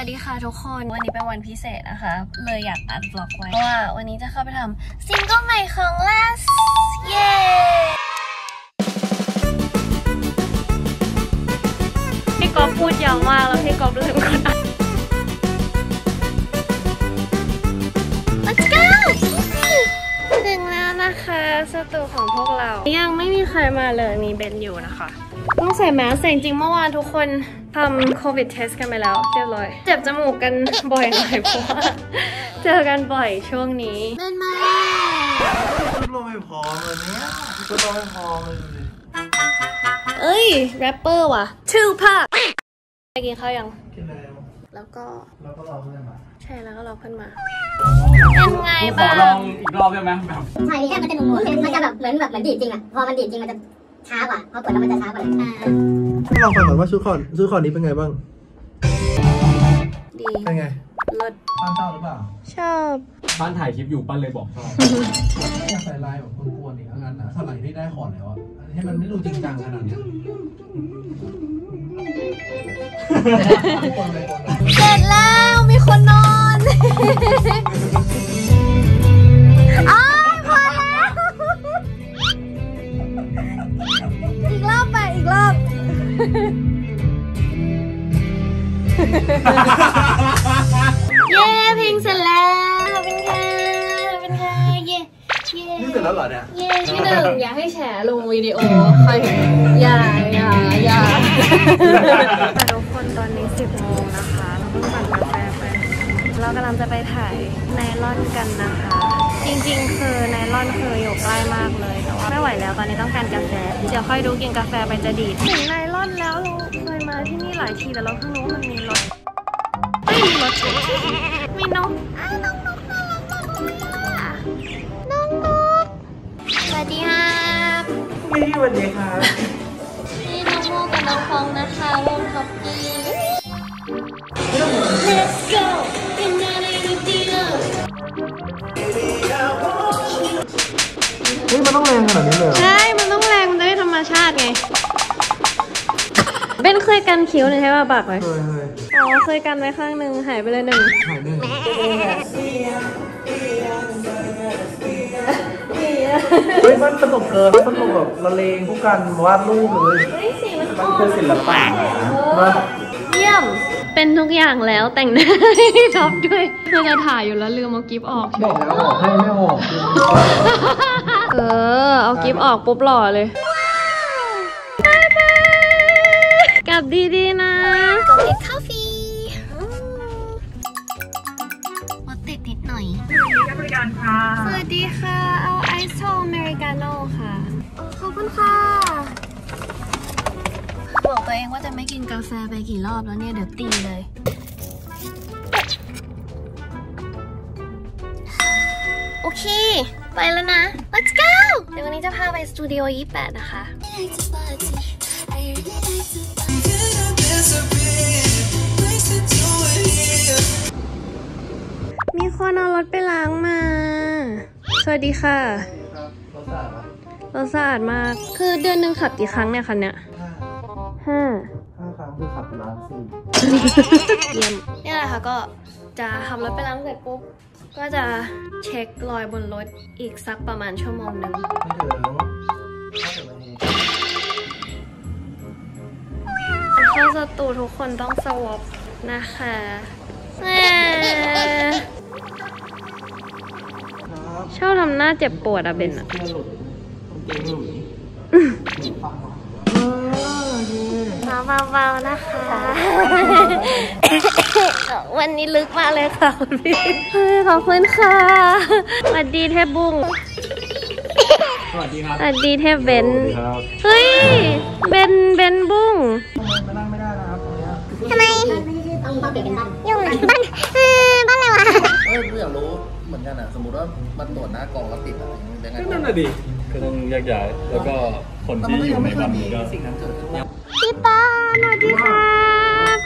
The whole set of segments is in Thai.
สวัสดีค่ะทุกคนวันนี้เป็นวันพิเศษนะคะเลยอยากอัดบล็อกไว้เพราะว่าวันนี้จะเข้าไปทำซิงเกิลใหม่ของล่าสุดเย้พี่ก๊อฟพูดยาวมากแล้วพี่ก๊อฟลืมกดอัด Let's go ถึงแล้วนะคะสตูของพวกเรายังไม่มีใครมาเลยมีเบนอยู่นะคะต้องใส่แมสแต่จริงๆเมื่อวานทุกคนทำโควิดเทสกันไปแล้วเรียบร้อยเจ็บจมูกกันบ่อยหน่อยเพราะว่าเจอกันบ่อยช่วงนี้เล่นมาชุดลมไม่พอเลยเนี่ยชุดลมไม่พอเลยเอ้ยแรปเปอร์ว่ะชื่อภาคไปกินข้าวยังกินแล้วแล้วก็รอเพื่อนมาใช่แล้วก็รอเพื่อนมาเป็นไงบ้างลองอีกรอบได้ไหมแบบใช่ใช่มันจะหนุ่มๆมันจะแบบเหมือนดีจริงอ่ะพอมันดีจริงมันจะช้ากว่าพอเปิดแล้วมันจะช้ากว่าลองฟังก่อนว่าชุดคอนนี้เป็นไงบ้างดีเป็นไงรถบ้านเช่าหรือเปล่าชอบบ้านถ่ายคลิปอยู่บ้านเลยบอกชอบอยากใส่ลายแบบกวนๆอีกแล้วกันนะสไลด์ได้ขอดแล้วอ่ะให้มันไม่ดูจริงจังขนาดนี้เสร็จแล้วมีคนนอนอีกรอบเย้เพลงเสร็จแล้วเป็นค่ะเย้นี่เสร็จแล้วเหรอเนี่ยเย้ที่หนึ่งอยากให้แชร์ลงวิดีโอใครอย่าแต่ทุกคนตอนนี้10 โมงนะคะเราเพิ่งปั่นกาแฟไปเรากำลังจะไปถ่ายไนลอนกันนะคะจริงๆคือไนลอนคืออยู่ใกล้มากเลยแต่ว่าไม่ไหวแล้วตอนนี้ต้องการกาแฟเดี๋ยวค่อยดูกินกาแฟไปจะดีถึงไนลอนแล้วเราเคยมาที่นี่หลายทีแต่เราเพิ่งรู้มันมีรถไม่มีรถมีน้องนกน่ารักมากเลยน้องนกสวัสดีครับสวัสดีครับนี่น้องโมกับน้องฟองนะคะวงท็อปปี้Let's goเฮ้ยมันต้องแรงขนาดนี้เลยใช่มันต้องแรงมันจะได้ธรรมชาติไงเบนเคยกันคิ้วหนึ่งใช่ป่ะปากไว้อ๋อเคยกันไว้ข้างหนึ่งหายไปเลยหนึ่งเฮ้ยมันสนุกเกินสนุกแบบละเลงคู่กันวาดรูปเลยมันคือศิลปะเยี่ยมเป็นทุกอย่างแล้วแต่งหน้าให้ท็อปด้วยเธอจะถ่ายอยู่แล้วลืมเอากิฟต์ออกบอกแล้วออกให้ไม่ออกเอากิฟต์ออกปุ๊บหล่อเลยกลับดีๆนะต้องกินกาแฟรถติดนิดหน่อยสวัสดีค่ะสวัสดีค่ะเอาไอซ์โชว์อเมริกาโน่ค่ะขอบคุณค่ะบอกตัวเองว่าจะไม่กินกาแฟไปกี่รอบแล้วเนี่ยเดี๋ยวตีเลยโอเคไปแล้วนะ Let's go เดี๋ยววันนี้จะพาไปสตูดิโอ28นะคะมีคนเอารถไปล้างมาสวัสดีค่ะรถสะอาดมากคือเดือนหนึ่งขับกี่ครั้งเนี่ยคันเนี้ย5 ครั้งคือขับไปล้าง4เยี่ยมนี่แหละค่ะก็จะขับรถไปล้างเสร็จปุ๊บก็จะเช็ครอยบนรถอีกสักประมาณ1 ชั่วโมงไม่ถึงเข้าสตูทุกคนต้องสวอปนะคะชอบทำหน้าเจ็บปวดอะเบนอะเบาๆนะคะวันนี้ลึกมากเลยค่ะคุณพี่ขอบคุณค่ะสวัสดีเทพบุ้งสวัสดีครับสวัสดีเทพเบนเฮ้ยเบนบุ้งมานั่งไม่ได้นะครับทำไมยุ่งเลยบ้านอะไรวะเรื่องรู้เหมือนกันนะสมมติว่ามันตรวจหน้ากองแล้วติดอะไรยังไงนั่นน่ะดิก็ต้องแยกย้ายแล้วก็คนที่อยู่ในบ้านนี้ก็สิ่งนั้นเกิดขึ้นพี่ตาลสวัสดีครับ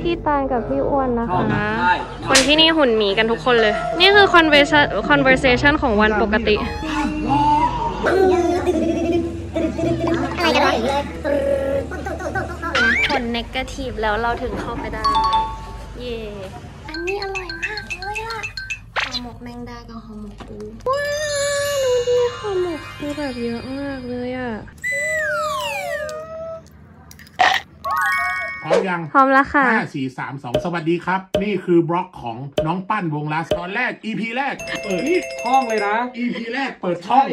พี่ตาลกับพี่อ้วนนะคะคนที่นี่หุ่นหมีกันทุกคนเลยนี่คือ conversation ของวันปกติอะไรกันเลย อนเนกาทีฟแล้วเราถึงเข้าไปได้เย่อันนี้อร่อยมากเลยอะห่อหมกแมงดากับห่อหมกปูว้าวดูดิห่อหมกคือแบบเยอะมากเลยอะพร้อมยังพร้อมแล้วค่ะ5 4 3 2สวัสดีครับนี่คือบล็อกของน้องปั้นวงลัสตอนแรก EP แรกเปิดนี่ช่องเลยนะ EP แรกเปิดช่อง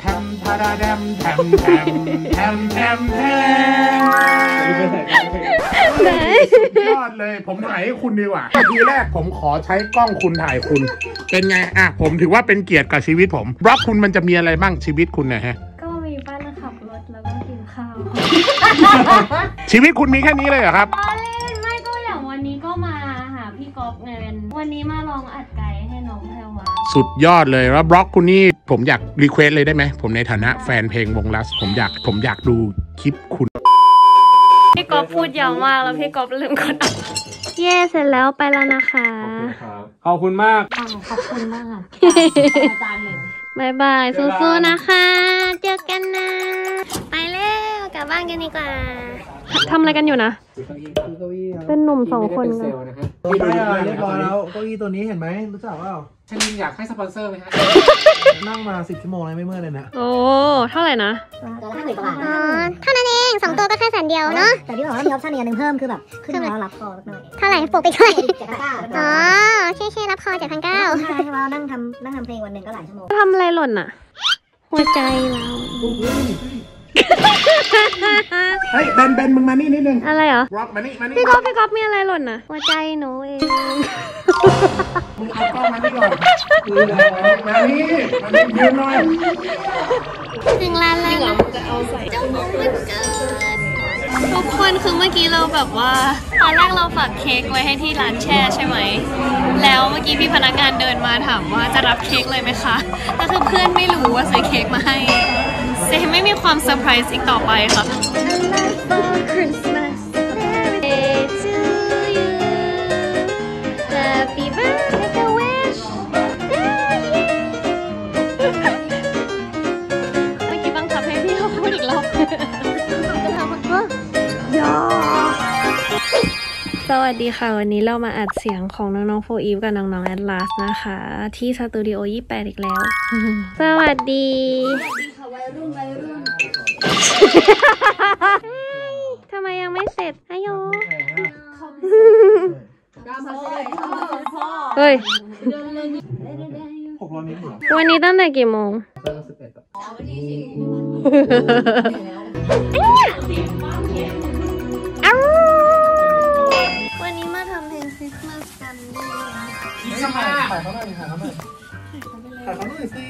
แทมพาราแดมแทมแทมแทมแทมแทมไหนยอดเลยผมถ่ายให้คุณดีกว่า EP แรกผมขอใช้กล้องคุณถ่ายคุณเป็นไงอ่ะผมถือว่าเป็นเกียรติกับชีวิตผมบล็อกคุณมันจะมีอะไรบ้างชีวิตคุณเนี่ยฮะชีวิตคุณมีแค่นี้เลยเหรอครับไม่ก็อย่างวันนี้ก็มาหาพี่ก๊อฟเงินวันนี้มาลองอัดไก่ให้น้องแพรวาสุดยอดเลยแล้วบล็อกคุณนี่ผมอยากรีเควสเลยได้ไหมผมในฐานะแฟนเพลงวงลัสผมอยากดูคลิปคุณพี่ก๊อฟพูดยาวมากแล้วพี่ก๊อฟลืมกดเย่เสร็จแล้วไปแล้วนะคะขอบคุณมากขอบคุณมากค่ะอาจารย์เลยบายบายสู้ๆนะคะเจอกันนะไปเลยกลับบ้านกันดีกว่าทำอะไรกันอยู่นะเป็นหนุ่ม2คนกันพี่ได้อะไรเรียบร้อยแล้วเก้าอี้ตัวนี้เห็นไหมรู้จักเปล่าชนินอยากให้สปอนเซอร์ไหมฮะนั่งมา10 ชั่วโมงเลยไม่เมื่อยเลยนะโอ้เท่าไหร่นะ1,000 บาทเท่านั้นเอง2ตัวก็แค่100,000 เดียวเนาะแต่พี่บอกว่ามีออปชั่นอีกนึงเพิ่มคือแบบขึ้นมารับคอเล็กน้อยเท่าไหร่ปกไปเท่าไหร่7,900อ๋อใช่ๆรับคอ7,900ใช่เรานั่งทำเพลงวันหนึ่งก็หลายชั่วโมงทำอะไรหล่นอ่ะหัวใจเราเฮ้ยเบนมึงมานี่นิดนึงอะไรเหรอร็อกมานี่พี่ก๊อฟมีอะไรหล่นนะหัวใจหนูเองมึงเอากล้องมานี่ก่อนมานี่เพียงหน่อยถึงร้านแล้วนะเจ้าของวันเกิดทุกคนคือเมื่อกี้เราแบบว่าตอนแรกเราฝากเค้กไว้ให้ที่ร้านแช่ใช่ไหมแล้วเมื่อกี้พี่พนักงานเดินมาถามว่าจะรับเค้กเลยไหมคะแต่คือเพื่อนไม่รู้ว่าซื้อเค้กมาให้จะไม่มีความเซอร์ไพรส์อีกต่อไปค่ะไม่คิดบังคับให้พี่เขาพูดอีกรอบสวัสดีค่ะวันนี้เรามาอัดเสียงของน้องๆโฟอีฟกับน้องๆแอตลาสนะคะที่สตูดิโอ28อีกแล้วสวัสดีค่ะวัยรุ่นทำไมยังไม่เสร็จฮะโยเฮ้ยวันนี้ตั้งแต่กี่โมงวันนี้มาทำเพลงคริสต์มาสกันนี่ใช่ไหมถ่ายเขาหน่อยสิ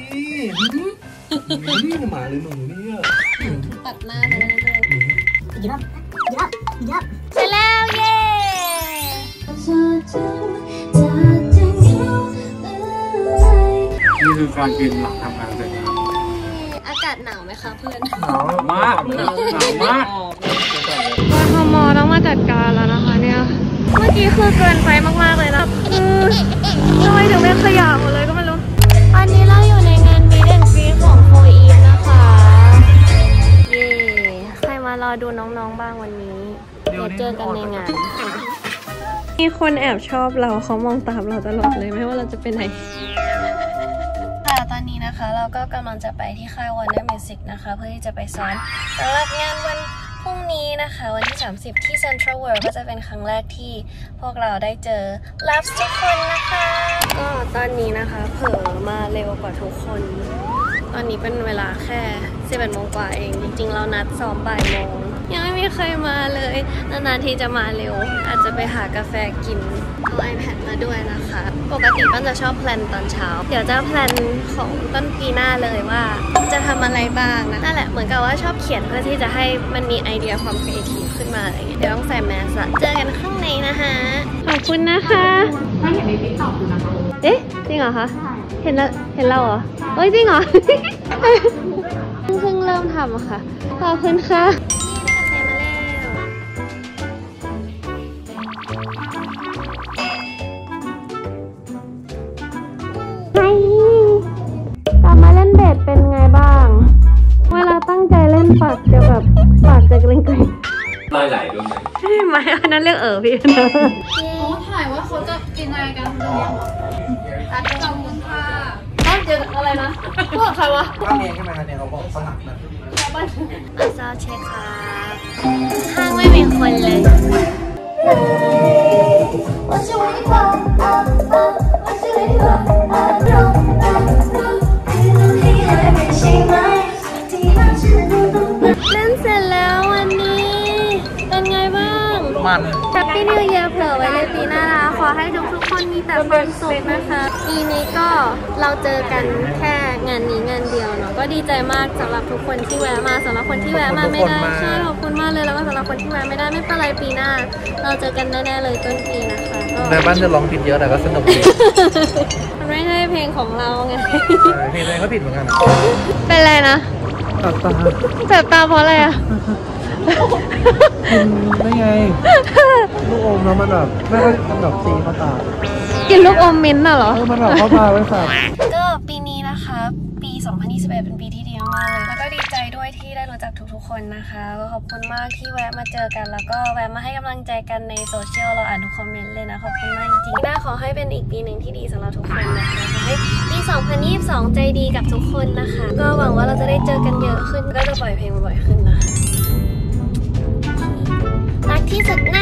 นี่หมาหรือหนูเนี่ยตัดหน้าไปเรื่อยๆเยอะเสร็จแล้วเย้นี่คือการกินหลังทำงานเสร็จอากาศหนาวไหมคะเพื่อนหนาวมากกทม.ต้องมาจัดการแล้วนะคะเนี่ยเมื่อกี้คือเกินไปมากๆเลยนะทำไมถึงไม่ขยับหมดเลยก็ไม่รู้อันนี้เราอยู่ในงานมีเด่นฟีของโฟอีฟนะคะเย่ใครมารอดูน้องๆบ้างวันนี้เดี๋ยวเจอกันในงานมีคนแอบชอบเราเขามองตามเราตลอดเลยไม่ว่าเราจะไปไหนค่ะตอนนี้นะคะเราก็กำลังจะไปที่ค่าย Warner Music นะคะเพื่อที่จะไปซ้อมสำหรับงานวันพรุ่งนี้นะคะวันที่30ที่ Central World ก็จะเป็นครั้งแรกที่พวกเราได้เจอลัฟทุกคนนะคะก็ตอนนี้นะคะเผลอมาเร็วกว่าทุกคนตอนนี้เป็นเวลาแค่11 โมงกว่าเองจริงๆเรานัดซ้อมบ่าย 1 โมงยังไม่มีใครมาเลยนานๆทีจะมาเร็วอาจจะไปหากาแฟกินเอา iPad มาด้วยนะคะปกติปั้นจะชอบแพลนตอนเช้าเดี๋ยวจะแพลนของต้นปีหน้าเลยว่าจะทำอะไรบ้างนะนั่นแหละเหมือนกับว่าชอบเขียนเพื่อที่จะให้มันมีไอเดียความครีเอทีฟขึ้นมาอะไรอย่างเงี้ยเดี๋ยวต้องใส่แมสละเจอกันข้างในนะคะขอบคุณนะคะไม่เห็นในติ๊กต็อกนะคะเอ๊ะจริงเหรอคะเห็นเราเหรอเอ้ยจริงเหรอเพิ่งเริ่มทำค่ะขอบคุณค่ะเป็นไงบ้างเวลาตั้งใจเล่นปากจะแบบปากจะเกร็งๆน้อยไหลด้วย พี่ไม้อันนั้นเรื่องพี่เขาถ่ายว่าเขาจะกินอะไรกันตัดจอมคุณค่ะต้องเจออะไรนะพวกใครวะข้าวเมียใช่ไหมคะเนี่ยเขาบอกสลัดนะอาซาเชคครับห้างไม่มีคนเลยเล่นเสร็จแล้ววันนี้เป็นไงบ้างมันแฮปปี้นิวเยียร์เผื่อไว้ในปีหน้าขอให้ทุกคนมีแต่ความสุขนะคะปีนี้ก็เราเจอกันแค่งานนี้งานเดียวเนาะก็ดีใจมากสำหรับทุกคนที่แวะมาสำหรับคนที่แวะมาไม่ได้ใช่ขอบคุณมากเลยแล้วก็สำหรับคนที่แวะไม่ได้ไม่เป็นไรปีหน้าเราเจอกันแน่ๆเลยต้นปีนะคะในบ้านจะร้องผิดเยอะแต่ก็สนุกดีมันไม่ใช่เพลงของเราไงเพลงอะไรก็ผิดเหมือนกันเป็นไรนะเจ็บตาเพราะอะไรอ่ะกินได้ไงลูกอมแล้วมันแบบไม่ได้ทำแบบซีเข้าตากินลูกอมมิ้นท์น่ะเหรอมันแบบเข้าตาเลยค่ะก็ปีนี้นะคะปี 2021 เป็นปีที่ดีมากเลยแล้วก็ดีใจด้วยที่ได้รู้จักทุกๆคนนะคะก็ขอบคุณมากที่แวะมาเจอกันแล้วก็แวะมาให้กำลังใจกันในโซเชียลเราอ่านทุกคอมเมนต์เลยนะขอบคุณมากจริงๆน่าขอให้เป็นอีกปีหนึ่งที่ดีสำหรับทุกคนนะคะขอให้ปี 2022 ใจดีกับทุกคนนะคะก็หวังว่าเราจะได้เจอกันเยอะขึ้นก็จะปล่อยเพลงบ่อยขึ้นนะคะรักที่สุดนะ